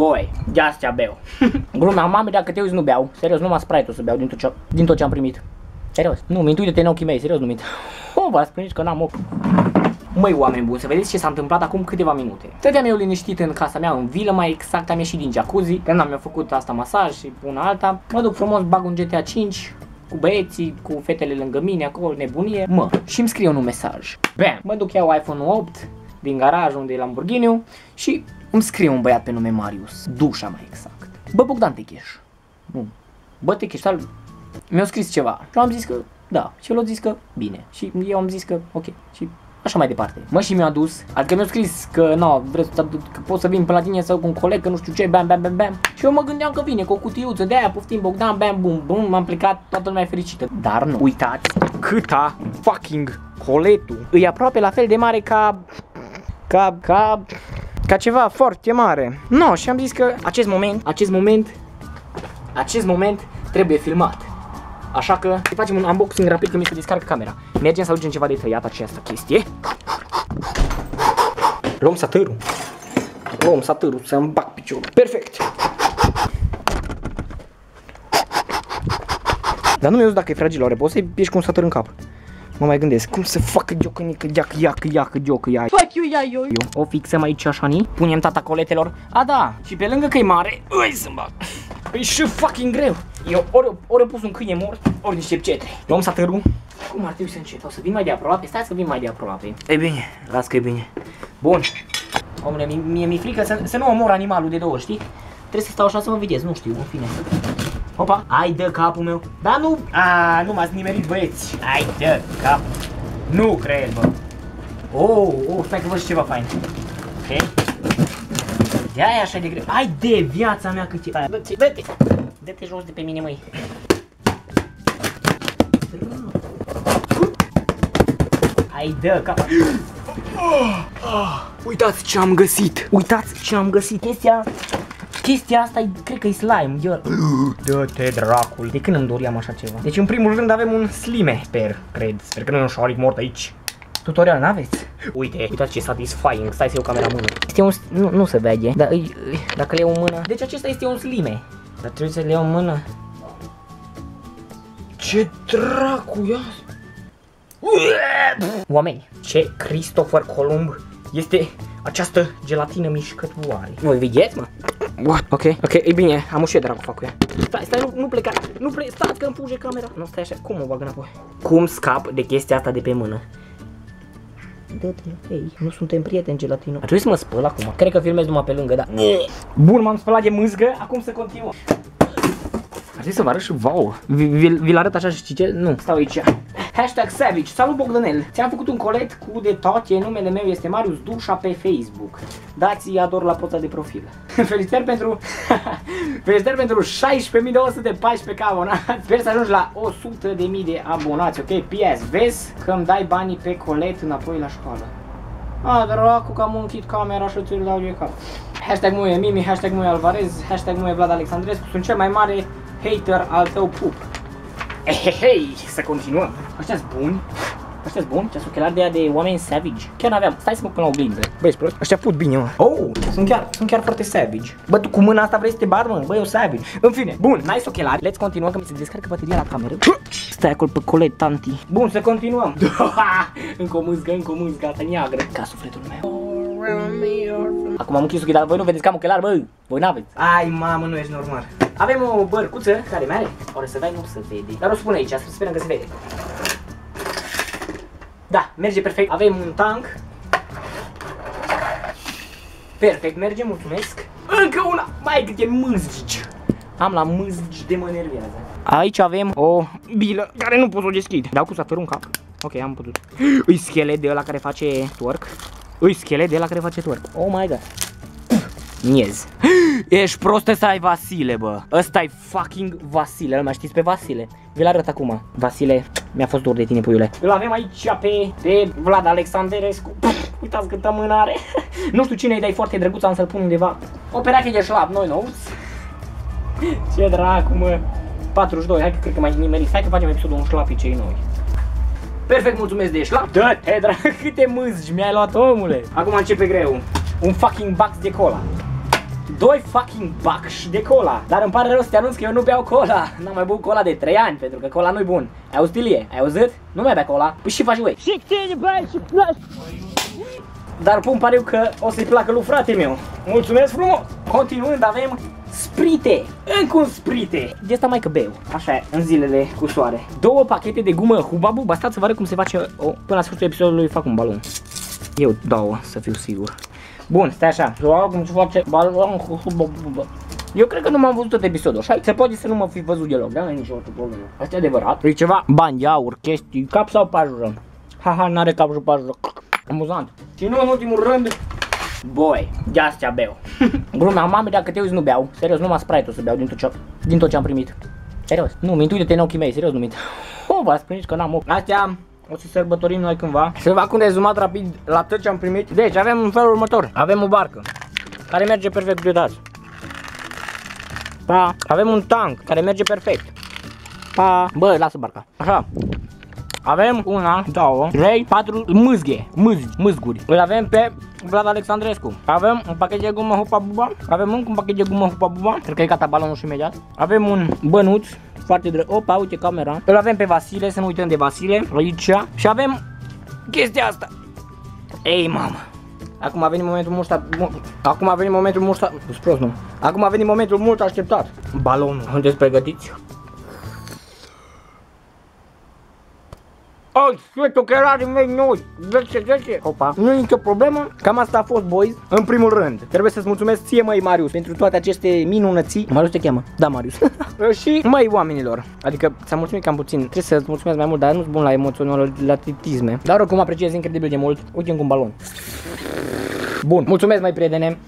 boy, de astea beau. Gluma mamei, dacă te uiți nu beau. Serios, numai Sprite-ul să beau din tot ce am primit. Serios, nu, mi-ntu, uite-te în ochii mei, serios, nu-mi. O, v-ați prins că n-am ochi. Măi, oameni buni, să vedeți ce s-a întâmplat acum câteva minute. Stăteam eu liniștit în casa mea, în vilă, mai exact am ieșit din jacuzzi, că n-am făcut asta masaj și una alta. Mă duc frumos, bag un GTA 5 cu băieții, cu fetele lângă mine, acolo, nebunie. Mă, și-mi scrie un mesaj. Bam! Mă duc, iau iPhone 8 din garaj unde e Lamborghini și îmi scrie un băiat pe nume Marius Dușa, mai exact. Bă, Bogdan Techeș. Nu. Bă, Techeș, mi-a scris ceva. Și am zis că da, și el a zis că bine. Și eu am zis că ok. Și așa mai departe. Mă, și mi-a dus, adică mi-a scris că nu, că pot să vin până la tine sau cu un coleg, că nu știu ce, bam, bam, bam, bam. Și eu mă gândeam că vine cu o cutiuță de aia, poftim Bogdan, bam, bum, bum, m-am plecat, toată lumea e fericită. Dar nu, uitați, câta fucking coletul e aproape la fel de mare ca ceva foarte mare. No, și am zis că acest moment trebuie filmat. Așa că facem un unboxing rapid că mi se descarcă camera. Mergem să aducem ceva de tăiat această chestie. Luăm satârul. Luăm satârul să-mi bag piciorul. Perfect. Dar nu mi-a zis dacă e fragil, oare poți să ieși cu un satâr în cap. Mă mai gândesc, cum să facă ghiocănică, ghiacă, fuck you, ia, eu. O fixăm aici așa, ni? Punem tata coletelor. A, da, și pe lângă că e mare, îi zâmbat. Păi și fucking greu. Eu ori pus un câine mort, ori niște pcetre. Luăm satârul. Cum ar trebui să încet? O să vin mai de aproape? Stai să vin mai de aproape. E bine, las că e bine. Bun. Omule, mie mi-e frică să nu omor animalul de două, știi? Trebuie să stau așa să mă vedeți, nu știu, în fine. Opa, ai de capul meu. Dar nu, a, nu m-ați nimerit, băieți. Ai de cap. Nu cred, bă. Oh, stai că văd și ceva fain. Ok. De-aia așa de greu. Ai de viața mea cât e. Dă-te. Dă-te jos de pe mine, măi. Ai de cap. Uitați ce am găsit. Chestia asta, cred că e slime. Dă-te, dracul. De când îmi doream așa ceva? Deci în primul rând avem un slime, cred că nu e un șoric mort aici. Tutorial n-aveți? Uitați ce satisfying, stai să iau camera în mână. Este un, nu se vede, dar dacă le iau în mână. Deci acesta este un slime. Dar trebuie să le iau în mână. Ce dracu e asta? Oameni, ce Christopher Columb este această gelatină mișcătoare. Voi vedeți, mă? What? Ok, e bine, am ușit dracu fac cu ea. Stai, nu pleca, stați că îmi fuge camera. Nu, stai așa, cum o bag înapoi? Cum scap de chestia asta de pe mână? Dă-te, ei, nu suntem prieteni, gelatino. Ar trebui să mă spăl acum, cred că filmez numai pe lângă, da. Bun, m-am spălat de mâzgă, acum să continuăm. Ar trebui să vă arăt și wow, vi-l arăt așa și ce? Nu, stau aici. Hashtag Savage, salut Bogdanel. Ți-am făcut un colet cu de toate, numele meu este Marius Dușa pe Facebook. Dați-i ador la poza de profil. Felicitări pentru 16.214 abonați. Sper să ajungi la 100.000 de abonați, ok? PS, vezi că îmi dai banii pe colet înapoi la școală. A, dracu că am închid camera și ți-l dau de cap. Hashtag nu e Mimi, hashtag nu e Alvarez, hashtag nu e Vlad Alexandrescu. Sunt cel mai mare hater al tău pup. Ehehei, să continuăm. Ăștia-s buni. Ăștia-s buni? Ce-ați ochelari de aia de oameni savage. Chiar n-aveam, stai să mă pun la oglindă. Băi, prost, ăștia put bine, mă. Oh, sunt chiar foarte savage. Bă, tu cu mâna asta vrei să te bari, mă? Bă, eu savage. În fine, bun, nice ochelari. Let's continua că mi se descarcă bateria la cameră. Stai acolo pe colet, tanti. Bun, să continuăm. Încă o mâzgă, asta neagră. Ca sufletul meu. Acum am închis ochii, dar voi nu vedeți că am ochelari, bă. Voi n-aveți. Ai, mamă, nu ești normal. Avem o bărcuță care mi-are. Oare să dai, nu se vede. Dar o spun aici, să sperăm că se vede. Da, merge perfect. Avem un tank. Perfect, merge, mulțumesc. Încă una. Mai câte mâzgici. Am la mâzgici de mă nervează. Aici avem o bilă care nu pot să o deschid. Dau cu satărul în cap. Ok, am putut. Îi schelet de ăla care face twerk. Oh my god. Niez. Ești prost, ăsta ai Vasile, bă. Ăsta e fucking Vasile. Nu mai știți pe Vasile. Vi-l arăt acum. Vasile, mi-a fost dor de tine, puiule. Îl avem aici pe Vlad Alexandrescu. Uitați câtă mână are. Nu știu cine-i, dar e foarte drăguț, am să-l pun undeva. O pereche de șlap, noi nouți. Ce dracu, mă. 42, hai că cred că mai nimerit. Hai că facem episodul un șlapii cei noi. Perfect, mulțumesc de șlap. Dă-te, dracu, câte mâzgi mi-ai luat, omule. Acum începe greu. Un fucking box de cola. 2 fucking bucks de cola. Dar îmi pare rău să te anunț că eu nu beau cola. N-am mai băut cola de 3 ani, pentru că cola nu-i bun. Ai auzit, Ilie? Ai auzit? Nu mai bea cola. Păi și faci voi. Și tine, băi, și placi. Dar pun pariu că o să-i placă lui frate meu. Mulțumesc frumos. Continuând, avem sprite. Încă un sprite. De asta mai că beau. Așa e, în zilele cu soare. 2 pachete de gumă Hubba Bubba. Stați să vă arăt cum se face o... Până la sfârșitul episodului fac un balon. Eu dau, să fiu sigur. Bun, stai așa. Doar cum se face balon cu Hubba Bubba. Eu cred că nu m-am văzut tot episodul, așa? Se poate să nu mă fi văzut deloc, da? Nu e nicio altă problemă. Asta e adevărat. E ceva bani, aur, chestii, cap sau pajură? Haha, n-are cap și pajură. Amuzant. Și nu în ultimul rând, boi, de astea beau. Gluma mamei, dacă te uiți, nu beau. Serios, numai Sprite-ul să beau din tot ce am primit. Serios, nu, mi-intuite-te în ochii mei, serios, nu-mi. O, v-ați prins că n-am ochi. Astea o să sărbătorim noi cândva. Să fac un rezumat rapid la tot ce am primit. Deci, avem în felul următor. Avem o barcă, care merge perfect de dați. Pa. Avem un tank, care merge perfect. Pa. Bă, lasă barca. Așa. Avem 1, 2, 3, 4 mâzghe, mâzguri. Îl avem pe Vlad Alexandrescu. Avem un pachet de gumă Hubba Bubba. Avem un pachet de gumă Hubba Bubba. Cred că e gata balonul și imediat. Avem un bănuț foarte drăguț. Opa, uite camera. Îl avem pe Vasile, să nu uităm de Vasile. Aici. Și avem chestia asta. Ei, mamă. Acum a venit momentul mult așteptat. Balonul. Sunteți pregătiți? Oh, sfetul că era din mei noi, 10-10. Opa, nu e nicio problemă. Cam asta a fost, boys. În primul rând, trebuie să-ți mulțumesc ție, măi, Marius, pentru toate aceste minunății. Marius te cheamă? Da, Marius. Și, măi, oamenilor, adică ți-am mulțumit cam puțin. Trebuie să-ți mulțumesc mai mult, dar nu-s bun la emoțional, la titisme. Dar oricum apreciez incredibil de mult. Uite cu un balon. Bun, mulțumesc, mai prietene.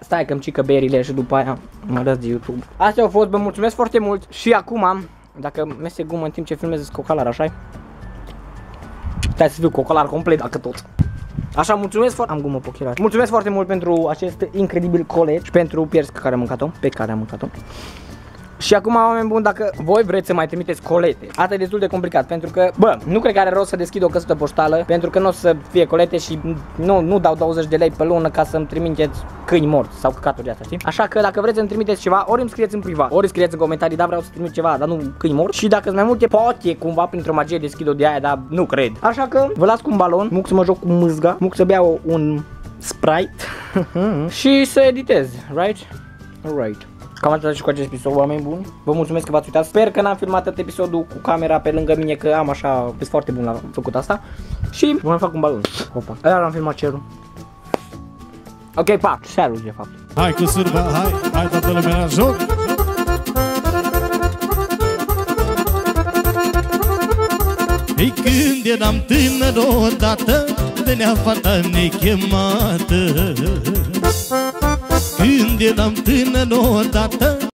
Stai că-mi cică berile și după aia mă dați de YouTube. Astea au fost, bă, mulțumesc foarte mult. Și acum, dacă mese gumă în timp ce filmez cocalar, așa-i? Stai să fiu cocolar complet, dacă tot. Așa, mulțumesc foarte... Am gumă pe ochelari. Mulțumesc foarte mult pentru acest incredibil colet și pentru piersca care am mâncat-o, pe care am mâncat-o. Și acum, oameni buni, dacă voi vreți să mai trimiteți colete, asta e destul de complicat, pentru că, bă, nu cred că are rost să deschid o căsută poștală, pentru că nu o să fie colete și nu dau 20 de lei pe lună ca să-mi trimiteți câini morți sau căcaturi de asta, știi? Așa că dacă vreți să-mi trimiteți ceva, ori îmi scrieți în privat, ori scrieți în comentarii, da, vreau să trimit ceva, dar nu câini morți. Și dacă sunt mai multe, poate cumva printr-o magie deschid o de aia, dar nu cred. Așa că vă las cu un balon, muc să mă joc cu mâzga, muc să beau un Sprite și să editez, right? Alright. Cam atât și cu acest episod, oameni buni. Vă mulțumesc că v-ați uitat. Sper că n-am filmat tot episodul cu camera pe lângă mine, că am așa, sunt foarte bun la făcut asta. Și vă mai fac un balon. Opa. Iar am filmat cerul. Ok, pa. Cerul, de fapt. Hai cu surba, hai toată lumea la joc. Ei, când eram tânăr odată, de neafata nechemată. Când eram tânăr odată,